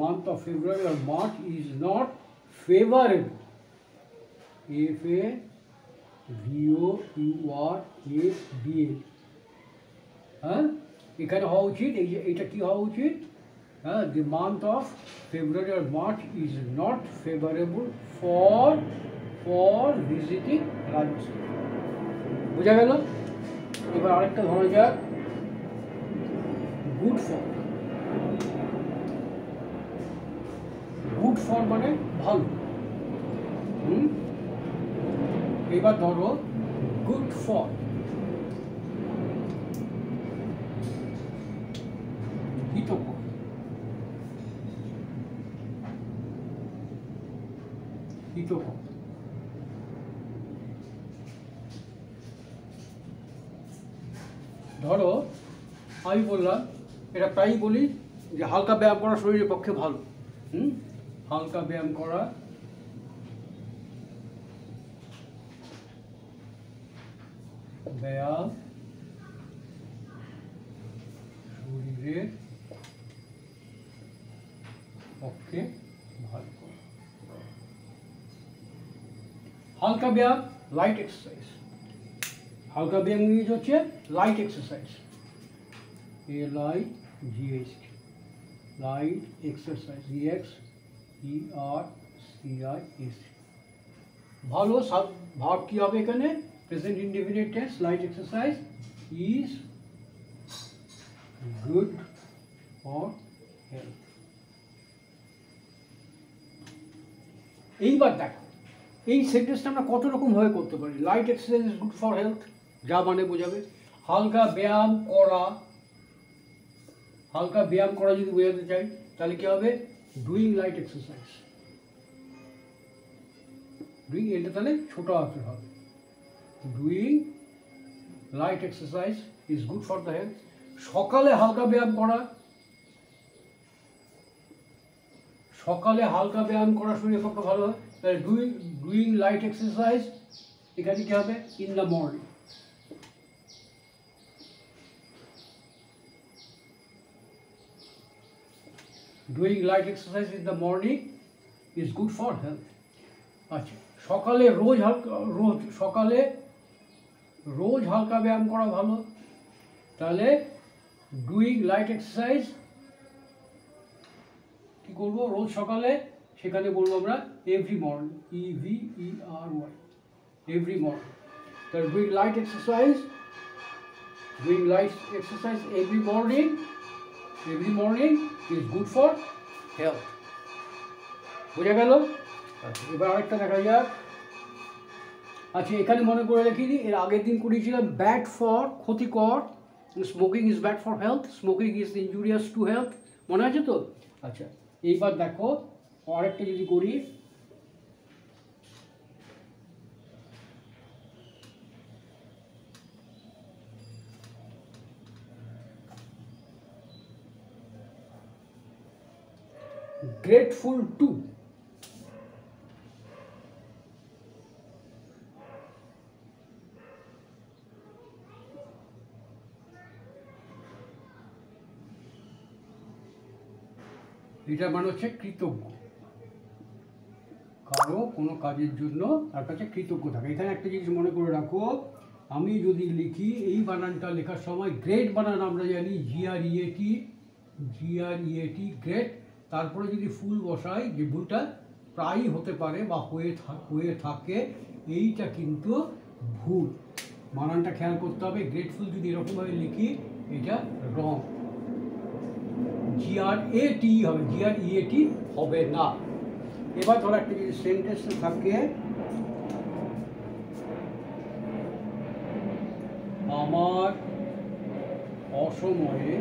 month of February or March is not favorable. Favorable. এখানে হওয়া উচিত এইটা কি হওয়া উচিত the month of February or March is not favorable for visiting Rajasthan. বুঝা গেল? এবার আরেকটা ধরা যাক good for. Good for মানে ভালো. এবার ধরো good for. Hitoko. ধরো আমি বললাম এটা প্রায়ই বলি যে হালকা ব্যায়াম করা শরীরের পক্ষে ভালো. হালকা ব্যায়াম করা শরীরের পক্ষে ভালো. হালকা ব্যায়াম লাইট এক্সারসাইজ. হালকা ব্যায়াম ইউজ হচ্ছে light exercise. LIGHT light exercise EXERCIS. ভালো সব ভাব কি হবে এখানে present indefinite tense. Light exercise is good for health. এইবার দেখো এই সেন্টেন্সটা আমরা কত রকমভাবে করতে পারি. Light exercise is good for health যা মানে বোঝাবে হালকা ব্যায়াম করা. হালকা ব্যায়াম করা যদি বোঝাতে চাই তাহলে কী হবে ডুইং লাইট এক্সারসাইজ. ডুইং এটা তাহলে ছোটো আকার হবে. Doing light exercise is good for the health. সকালে হালকা ব্যায়াম করা. সকালে হালকা ব্যায়াম করা শরীরের পক্ষে ভালো হয়. তাহলে ডুইং লাইট এক্সারসাইজ এখানে কী হবে in the morning. Doing light exercise in the morning is good for health. আচ্ছা সকালে রোজ হালকা ব্যায়াম করা ভালো. তাহলে ডুইং লাইট এক্সারসাইজ কী করবো রোজ সকালে সেখানে বলবো আমরা every morning. EVERY every morning. তাহলে doing light exercise every morning is good for health. বুঝা গেল? এবার আরেকটা দেখা যাক. আচ্ছা এখানে মনে করে রাখি এর আগের দিন করেছিলাম ব্যাড ফর ক্ষতিকর. Smoking is bad for health. Smoking is injurious to health. মনে আছে তো? আচ্ছা এইবার দেখো আরেকটা যদি করি grateful to. এটা মানে হচ্ছে কৃতজ্ঞ. কারো কোনো কাজের জন্য তার কাছে কৃতজ্ঞ থাকে. এখানে একটা জিনিস মনে করে রাখো আমি যদি লিখি এই বানানটা লেখার সময় গ্রেট বানান আমরা জানি GREAT গ্রেট. তারপরে যদি ফুল বসাই যে ভুলটা প্রায়ই হতে পারে বা হয়ে থাকে এইটা কিন্তু ভুল. মানানটা খেয়াল করতে হবে. গ্রেটফুল যদি এরকমভাবে লিখি এটা রং. GRAT হবে. GREAT হবে না. এবার ধরো একটা যদি সেন্টেন্স থাকে আমার অসময়ে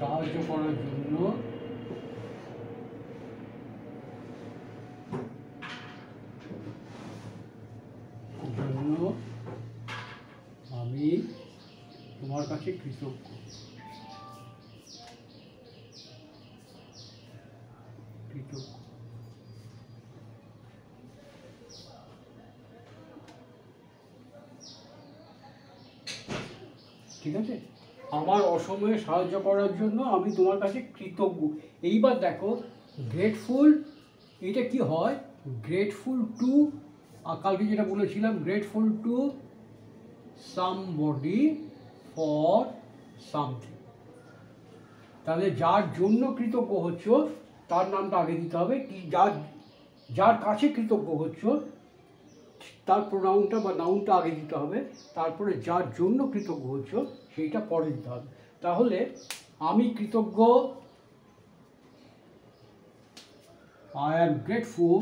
সাহায্য করার জন্য আমি তোমার কাছে কৃতজ্ঞ. ঠিক আছে. আমার অসময়ে সাহায্য করার জন্য আমি তোমার কাছে কৃতজ্ঞ। এইবার দেখো গ্রেটফুল, এটা কি হয় গ্রেটফুল টু, কালকে যেটা বলেছিলাম grateful to somebody for something. তাহলে যার জন্য কৃতজ্ঞ হচ্ছ তার নামটা আগে দিতে হবে, কি যার কাছে কৃতজ্ঞ হচ্ছ তার প্রোনাউনটা বা নাউনটা আগে দিতে হবে, তারপরে যার জন্য কৃতজ্ঞ হচ্ছ সেইটা পরে দিতে হবে। তাহলে আমি কৃতজ্ঞ, I am grateful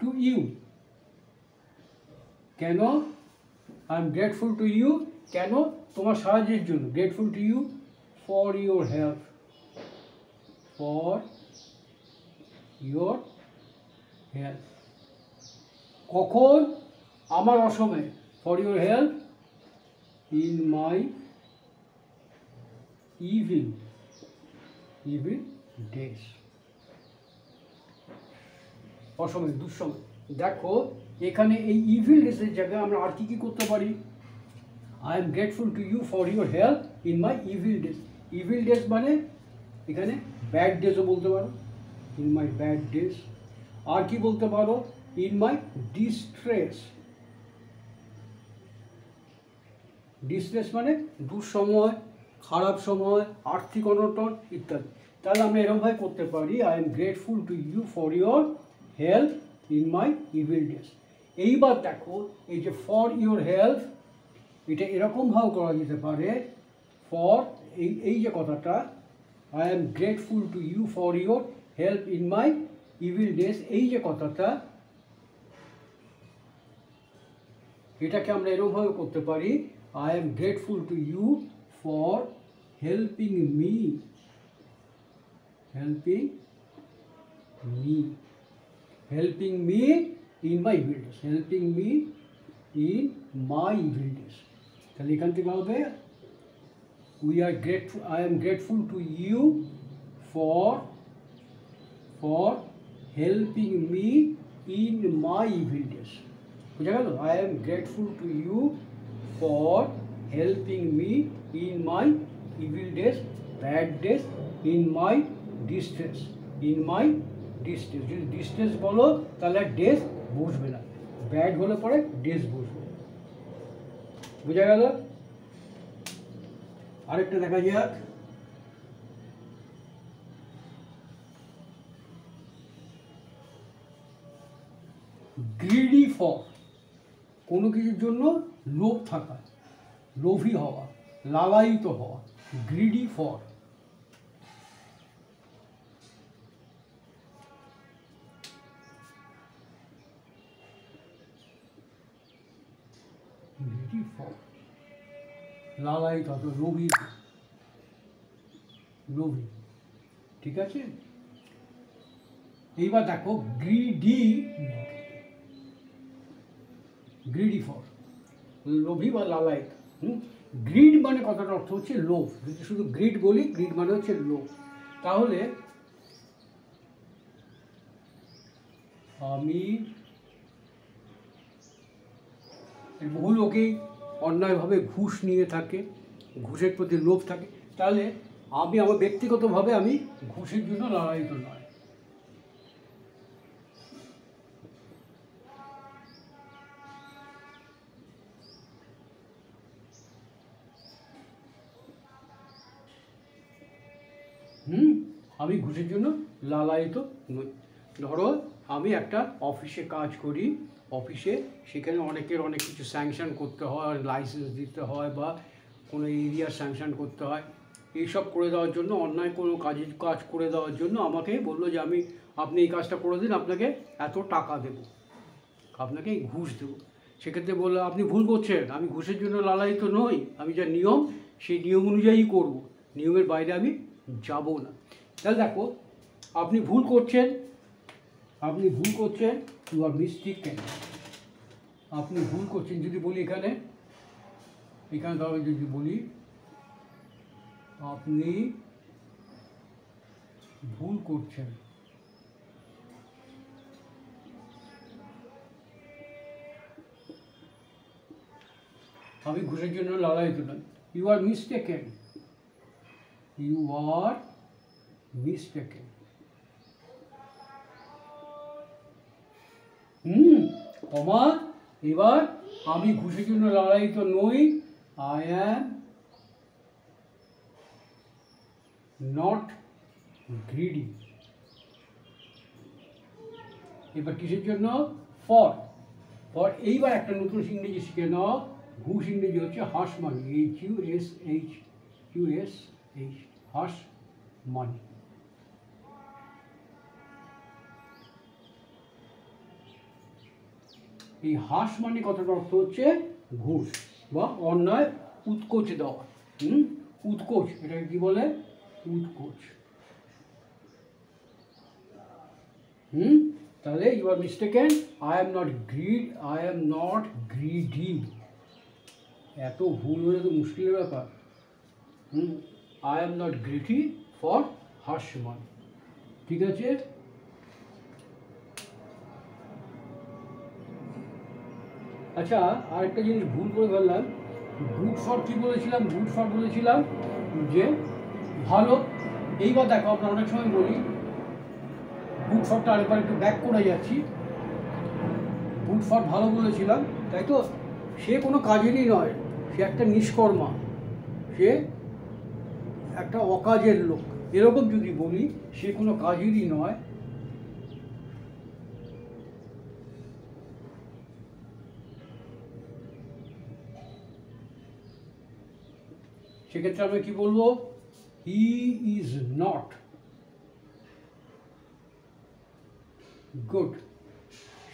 to you, কেন I am grateful to you, কেন তোমার সাহায্যের জন্য, grateful to you for your help, for your help, কখন আমার অসময়ে, for your help in my evil days, অসময়ে দুঃসময়। দেখো এখানে এই ইভিল ডেজের জায়গায় আমরা আর কি করতে পারি, I am grateful to you for your help in my evil days, evil days মানে এখানে ব্যাড ডেজও বলতে পারো, ইন মাই ব্যাড ডেজ, আর কি বলতে পারো ইন মাই ডিস্ট্রেস, ডিস্ট্রেস মানে দুঃসময়, খারাপ সময়, আর্থিক অনটন ইত্যাদি। তাহলে আমরা এরকমভাবে করতে পারি, I am grateful to you for your help in my evil days। এইবার দেখো এই যে for your help, এটা এরকমভাবে করা যেতে পারে, for এই যে কথাটা I am grateful to you for your help in my evil days, এই যে কথাটা এটাকে আমরা এরকমভাবে করতে পারি, I am grateful to you for helping me in my evil days, helping me in my evil days। তাহলে এখান থেকে হবে we are grateful, I am grateful to you for helping me in my evil days, বুঝা গেল, I am grateful to you for helping me in my evil days, bad days, in my distress। যদি distress বলো তাহলে days বুঝবে না, bad হলে পরে days বুঝবে, বুঝা গেল। আরেকটা দেখা যাক, greedy for, কোনো কিছুর জন্য লোভ থাকা, লোভী হওয়া, লালায়িত হওয়া, greedy for, লালায়িত হতো, লোভী, ঠিক আছে। এইবার দেখো greedy for, লোভী বা লালায়িত। greed মানে কথাটা অর্থ হচ্ছে লোভ, যদি শুধু greed বলি greed মানে হচ্ছে লোভ। তাহলে আমি বহু লোকেই অন্যায়ভাবে ঘুষ নিয়ে থাকে, ঘুষের প্রতি লোভ থাকে, তাহলে আমি আমার ব্যক্তিগতভাবে আমি ঘুষের জন্য লালায়িত নয়, আমি ঘুষের জন্য লালায়িত নই। ধরো আমি একটা অফিসে কাজ করি, অফিসে সেখানে অনেকের অনেক কিছু স্যাংশন করতে হয়, লাইসেন্স দিতে হয় বা কোনো এরিয়ার স্যাংশন করতে হয়, এইসব করে দেওয়ার জন্য, অন্যায় কোনো কাজ করে দেওয়ার জন্য আমাকে বললো যে আপনি এই কাজটা করে দিন, আপনাকে এত টাকা দেবো, আপনাকে ঘুষ দেবো। সেক্ষেত্রে বললো আপনি ভুল করছেন, আমি ঘুষের জন্য লালায়িত নই, আমি যা নিয়ম সেই নিয়ম অনুযায়ী করব, নিয়মের বাইরে আমি যাব না। তাহলে দেখো আপনি ভুল করছেন you are mistaken, আপনি ভুল করছেন, যদি বলি এখানে ধরো যদি বলি আপনি ভুল করছেন, আমি ঘুষের জন্য লড়াই করলাম। You are mistaken, you are mistaken. ক্ষমা, এবার আমি ঘুষের জন্য লড়াই তো নই, আই অ্যাম নট গ্রিডি। এবার কিসের জন্য? ফর। ফর, এইবার একটা নতুন ইংরেজি শিখে নাও। ঘুষ ইংরেজি হচ্ছে হাস মানি, HUSH, হাস মানি। এই হাস মানে কথাটার অর্থ হচ্ছে ঘুষ বা অন্যায় উৎকোচ দেওয়া। উৎকোচ, এটাকে কি বলে? উৎকোচ। তাহলে you are mistaken, I am not greedy. এত ভুল হলে তো মুশকিলের ব্যাপার। I am not greedy for has money. ঠিক আছে, আচ্ছা আর একটা জিনিস ভুল করে ফেললাম। গুড ফর কি বলেছিলাম? গুড ফর বলেছিলাম যে ভালো। এইবার দেখো, আমরা অনেক সময় বলি গুড ফরটা, আরেকবার একটু ব্যাক করে যাচ্ছি। গুড ফর ভালো বলেছিলাম, তাই তো? সে কোনো কাজেরই নয়, সে একটা নিষ্কর্মা, সে একটা অকাজের লোক। এরকম যদি বলি, সে কোনো কাজেরই নয়, সেক্ষেত্রে আমরা কি বলবো? He is not good.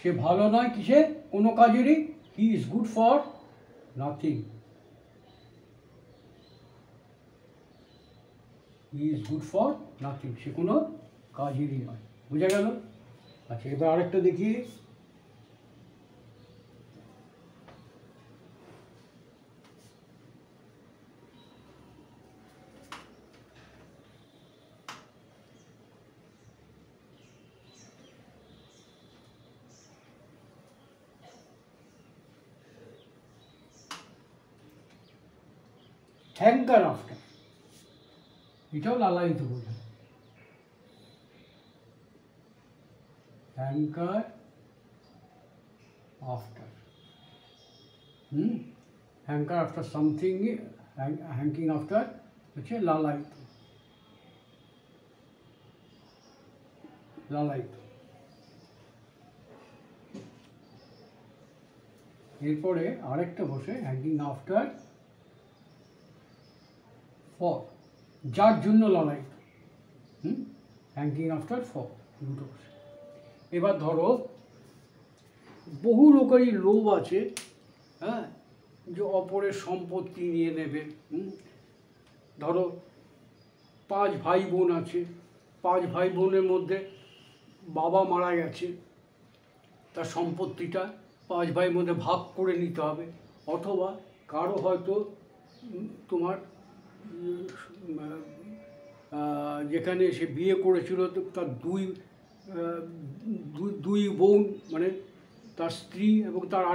সে ভালো নয় কিসে? কোনো কাজেরই। He is good for nothing. He is good for nothing, সে কোনো কাজেরই নয়। বুঝা গেল? আচ্ছা, এবার আরেকটা দেখি। হ্যাঙ্কার আফটার, এটাও লালায়িত বোঝায়। Hanker after, hanker after something, hankering after হচ্ছে লালায়িত। লালায়িত। এরপরে আরেকটা বসে হ্যাঙ্কিং আফটার ফর, যার জন্য লড়াই। হ্যাঙ্কিং আফটার ফর, দুটো। এবার ধরো বহু লোকেরই লোভ আছে, হ্যাঁ, যে অপরের সম্পত্তি নিয়ে নেবে। ধরো 5 ভাই বোন আছে, 5 ভাই বোনের মধ্যে বাবা মারা গেছে, তার সম্পত্তিটা 5 ভাইয়ের মধ্যে ভাগ করে নিতে হবে। অথবা কারো হয়তো তোমার যেখানে সে বিয়ে করেছিল, তার দুই বোন, মানে তার স্ত্রী এবং তার